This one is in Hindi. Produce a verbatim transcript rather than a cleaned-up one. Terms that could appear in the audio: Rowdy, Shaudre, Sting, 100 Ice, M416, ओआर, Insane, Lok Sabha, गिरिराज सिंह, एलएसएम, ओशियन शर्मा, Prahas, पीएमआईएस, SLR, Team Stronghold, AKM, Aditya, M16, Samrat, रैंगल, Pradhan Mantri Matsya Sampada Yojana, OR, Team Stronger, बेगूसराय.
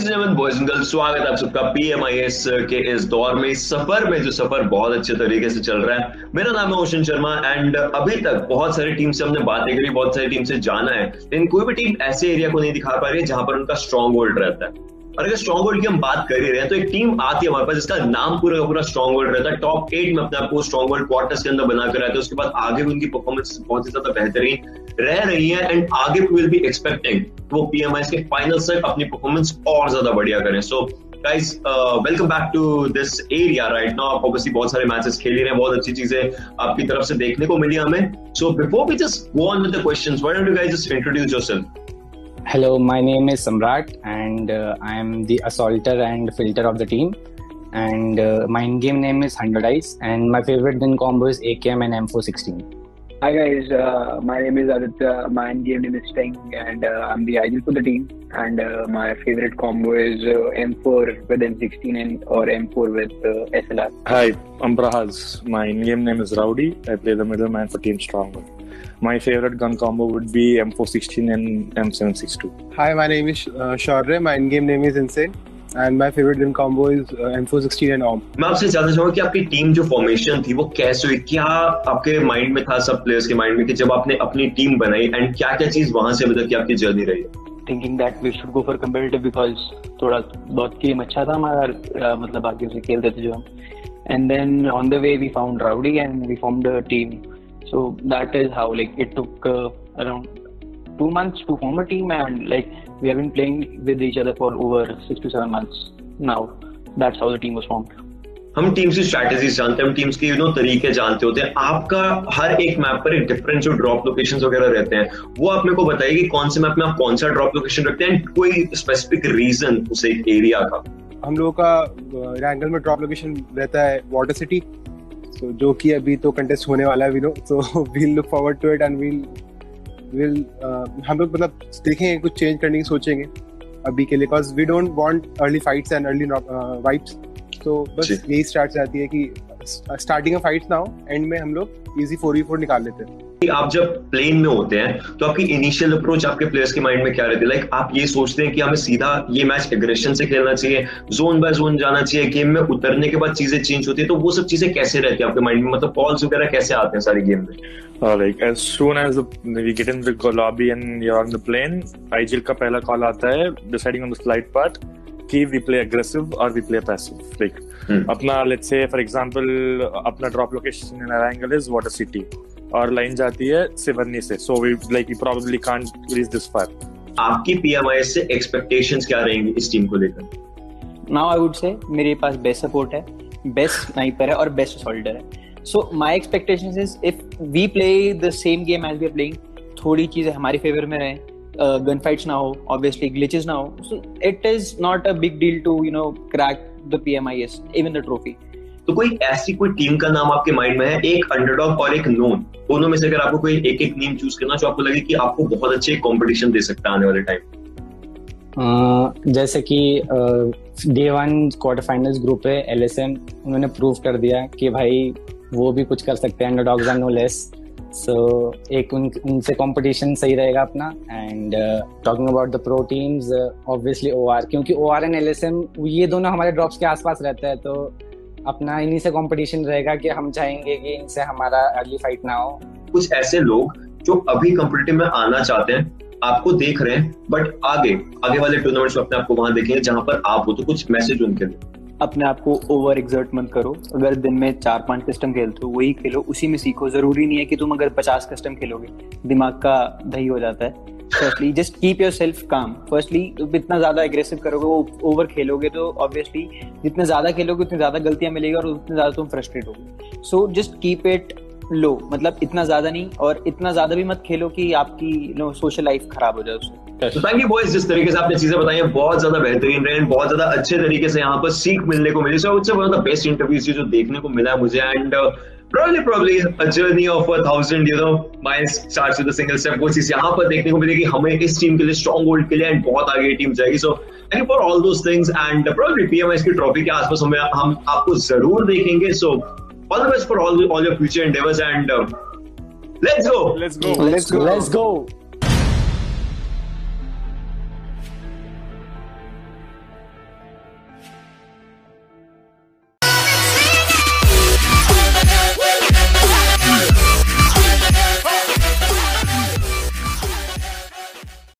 बॉयज एंड गर्ल्स, स्वागत है आप सबका पीएमआईएस के इस दौर में, सफर में, जो सफर बहुत अच्छे तरीके से चल रहा है। मेरा नाम है ओशियन शर्मा एंड अभी तक बहुत सारी टीम से हमने बातें करी, बहुत सारी टीम से जाना है, लेकिन कोई भी टीम ऐसे एरिया को नहीं दिखा पा रही है जहां पर उनका स्ट्रॉन्ग होल्ड रहता है। और अगर स्ट्रॉन्ग होल्ड की हम बात कर ही रहे हैं तो एक टीम आती है हमारे पास जिसका नाम पूरा का पूरा स्ट्रॉन्ग होल्ड रहता है, टॉप एट में अपने आपको स्ट्रॉन्ग होल्ड क्वार्टर्स के अंदर बनाकर रहता है। उसके बाद आगे भी उनकी परफॉर्मेंस बहुत ही ज्यादा बेहतरीन रह रही है एंड आगे भी विल बी एक्सपेक्टिंग वो पीएमआईएस के फाइनल तक अपनी परफॉर्मेंस और ज्यादा बढ़िया करें। So guys, welcome back to this area. Right now आप ऑब्वियसली बहुत सारे मैचेस खेल ही रहे हैं, बहुत अच्छी चीजें आपकी तरफ से देखने को मिली हमें। So before we just go on with the questions, why don't you guys just introduce yourself. Hello, my name is Samrat and uh, I am the assaulter and filter of the team, and uh, my in-game name is one hundred ice and my favorite gun combo is A K M and M four sixteen. Hi guys, uh, my name is Aditya, my in-game name is Sting and uh, I am the ideal for the team, and uh, my favorite combo is uh, M four with M sixteen and or M four with uh, S L R. Hi, I'm Prahas, my in-game name is Rowdy, I play the middleman for Team Stronger. My favorite gun combo would be M four sixteen and M seven sixty-two. Hi, my name is uh, Shaudre. My in-game name is Insane, and my favorite gun combo is uh, M four sixteen and O R. मैं आपसे जानना चाहूँगा कि आपकी टीम जो फॉर्मेशन थी वो कैसे हुई, क्या आपके माइंड में था, सब प्लेयर्स के माइंड में, कि जब आपने अपनी टीम बनाई एंड क्या क्या चीज वहाँ से अभी तक की आपकी जर्नी रही है? Thinking that we should go for competitive because थोड़ा बहुत गेम अच्छा था हमारा, मतलब आगे से खेलते थे जो हम, and then on the way we found Rowdy and we formed a team. So that is how, like, it took uh, around two months to form a team, and like we have been playing with each other for over six to seven months now. That's how the team was formed. हम टीम्स की स्ट्रैटेजीज जानते हैं, हम टीम्स के यू नो तरीके जानते होते हैं। आपका हर एक मैप पर एक डिफरेंट जो ड्रॉप लोकेशंस वगैरह रहते हैं, वो आप मेरे को बताइए कि कौन से मैप में आप कौन सा ड्रॉप लोकेशन रखते हैं, कोई स्पेसिफिक रीजन उस एक एरिया का। हम लोगों का रैंगल में ड्रॉप लोकेशन रहता है वाटर सिटी, तो जो कि अभी तो कंटेस्ट होने वाला है, we know, so we'll look forward to it and we'll we'll हम लोग मतलब देखेंगे, कुछ चेंज करने की सोचेंगे अभी के लिए, because we don't want early fights and early wipes. तो बस यही स्टार्ट रहती है कि स्टार्टिंग ऑफ फाइट्स ना हो, एंड में हम लोग इजी फोर वी फोर निकाल लेते हैं। आप जब प्लेन में होते हैं तो आपकी इनिशियल अप्रोच आपके प्लेयर्स के माइंड में क्या रहती है? लाइक आप ये सोचते हैं कि हमें सीधा ये मैच एग्रेशन से खेलना चाहिए, जोन बाय जोन जाना चाहिए, गेम में उतरने के बाद चीजें चेंज होती है, तो वो सब चीजें कैसे रहती है आपके माइंड में, मतलब कॉल्स वगैरह कैसे आते हैं सारी गेम में? Like as soon as we get in the lobby and you are on the plane, IGL का पहला कॉल आता है deciding on the slide part कि वी प्ले एग्रेसिव और वी प्ले पैसिव। लाइक अपना लेट्स से फॉर एग्जांपल अपना drop location in रैंगल is water city और लाइन जाती है सिवरनी से, so we like we probably can't reach this far. आपकी पीएमआईएस से एक्सपेक्टेशंस क्या रहेंगी इस टीम को लेकर? नाउ आई वुड से मेरे पास बेस्ट सपोर्ट है, बेस्ट स्नाइपर है और बेस्ट असॉल्टर है। So my expectations is if we play the same game as we are playing, थोड़ी चीजें हमारे फेवर में रहें, गन फाइट्स ना हो, ऑब्वियसली ग्लिचेस ना हो, so it is not a big deal to you know crack the पीएमआईएस even the trophy. तो कोई ऐसी कोई टीम का नाम आपके माइंड में है, एक अंडरडॉग और एक नोन, दोनों में से अगर आपको कोई एक एक टीम चूज करना जो आपको लगे कि आपको बहुत अच्छे कंपटीशन दे सकता है आने वाले टाइम? जैसे कि day one quarter finals group है एलएसएम, उन्होंने प्रूव कर दिया कि भाई वो भी कुछ कर सकते हैं, underdogs are no less. So एक उन, उनसे कंपटीशन सही रहेगा अपना। And talking about the pro teams, obviously ओआर, क्योंकि ओआर एंड एलएसएम ये दोनों हमारे ड्रॉप्स के आसपास रहते हैं, तो अपना इन्हीं से कंपटीशन रहेगा कि हम चाहेंगे कि इनसे हमारा अर्ली फाइट ना हो। कुछ ऐसे लोग जो अभी कॉम्पिटिटिव में आना चाहते हैं, आपको देख रहे हैं, बट आगे आगे वाले टूर्नामेंट्स में अपने आपको वहां देखेंगे जहां पर आप हो, तो कुछ मैसेज उनके लिए? अपने आप को ओवर एक्सर्ट मत करो। अगर दिन में चार पांच कस्टम खेलते हो वही खेलो, उसी में सीखो। जरूरी नहीं है कि तुम अगर पचास कस्टम खेलोगे दिमाग का दही हो जाता है। Firstly just keep yourself calm. Firstly तुम इतना ज्यादा एग्रेसिव करोगे, वो ओवर खेलोगे, तो ऑब्वियसली जितना ज्यादा खेलोगे उतनी ज्यादा गलतियां मिलेगी और उतने ज्यादा तुम फ्रस्ट्रेट होगे। So just keep it low, मतलब इतना ज्यादा नहीं और इतना ज्यादा भी मत खेलो कि आपकी नो सोशल लाइफ खराब हो जाए उससे। तो थैंक यू बॉयज, जिस तरीके से आपने चीजें बताई हैं बहुत ज्यादा बेहतरीन रहे, बहुत ज्यादा अच्छे तरीके से यहाँ पर सीख मिलने को मिली। So it's one of the best interviews जो देखने को मिला मुझे, and Probably, probably a journey of a thousand, you know, miles starts with a single step. वो चीज यहाँ पर देखने को मिलेगी हमें इस टीम के लिए, स्ट्रॉन्ग होल्ड के लिए, एंड बहुत आगे टीम जाएगी। So and for all those things and probably पीएमआईएस की ट्रॉफी के आसपास हमें हम आपको जरूर देखेंगे। So all the best for all all your future endeavours and let's go, let's go, let's go, let's go.